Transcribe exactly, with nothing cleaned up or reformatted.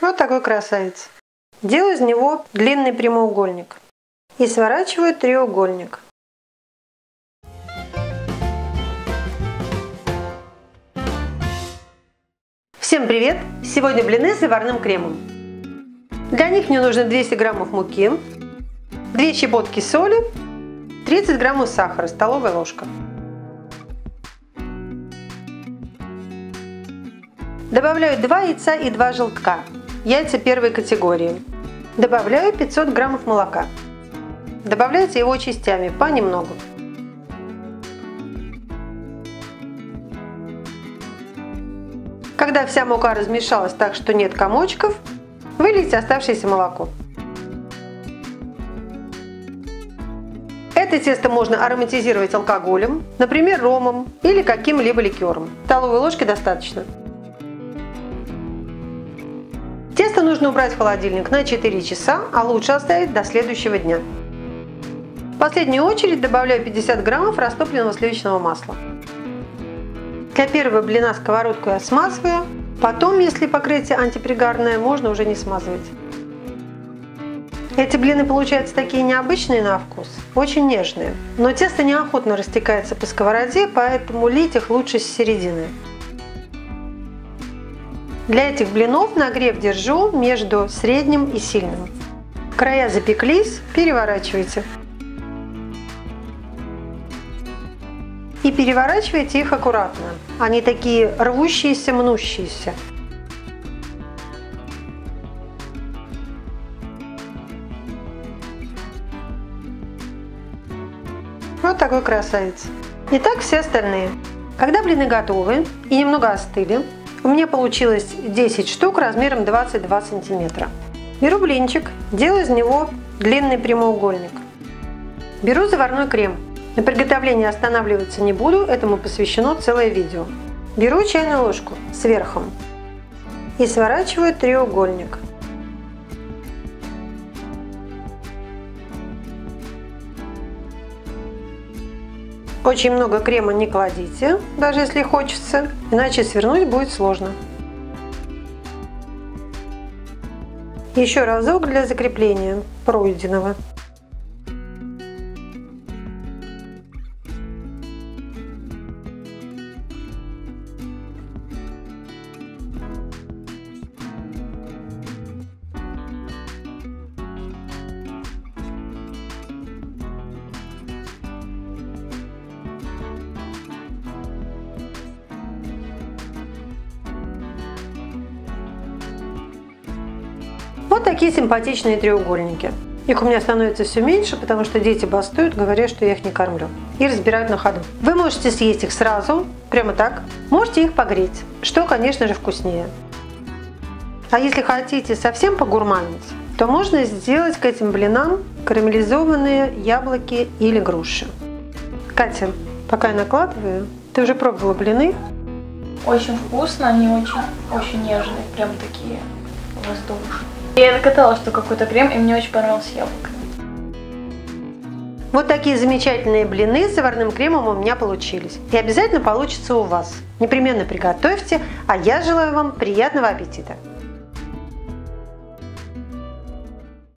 Вот такой красавец. Делаю из него длинный прямоугольник и сворачиваю треугольник. Всем привет! Сегодня блины с заварным кремом. Для них мне нужно двести граммов муки, две щепотки соли, тридцать граммов сахара, столовая ложка. Добавляю два яйца и два желтка, яйца первой категории. Добавляю пятьсот граммов молока. Добавляйте его частями, понемногу. Когда вся мука размешалась так, что нет комочков, вылейте оставшееся молоко. Это тесто можно ароматизировать алкоголем, например, ромом или каким-либо ликером. Столовой ложки достаточно. Тесто нужно убрать в холодильник на четыре часа, а лучше оставить до следующего дня. В последнюю очередь добавляю пятьдесят граммов растопленного сливочного масла. Для первого блина сковородку я смазываю, потом, если покрытие антипригарное, можно уже не смазывать. Эти блины получаются такие необычные на вкус, очень нежные. Но тесто неохотно растекается по сковороде, поэтому лить их лучше с середины. Для этих блинов нагрев держу между средним и сильным. Края запеклись, переворачивайте. И переворачивайте их аккуратно. Они такие рвущиеся, мнущиеся. Вот такой красавец. И так все остальные. Когда блины готовы и немного остыли, у меня получилось десять штук размером двадцать два сантиметра. Беру блинчик, делаю из него длинный прямоугольник. Беру заварной крем. На приготовление останавливаться не буду, этому посвящено целое видео. Беру чайную ложку с верхом и сворачиваю треугольник. Очень много крема не кладите, даже если хочется, иначе свернуть будет сложно. Еще разок для закрепления пройденного. Вот такие симпатичные треугольники. Их у меня становится все меньше, потому что дети бастуют, говоря, что я их не кормлю. И разбирают на ходу. Вы можете съесть их сразу, прямо так. Можете их погреть, что, конечно же, вкуснее. А если хотите совсем погурманить, то можно сделать к этим блинам карамелизованные яблоки или груши. Катя, пока я накладываю, ты уже пробовала блины? Очень вкусно, они очень, очень нежные, прям такие воздушные. Я накатала, что какой-то крем, и мне очень понравилось яблоко. Вот такие замечательные блины с заварным кремом у меня получились. И обязательно получится у вас. Непременно приготовьте, а я желаю вам приятного аппетита!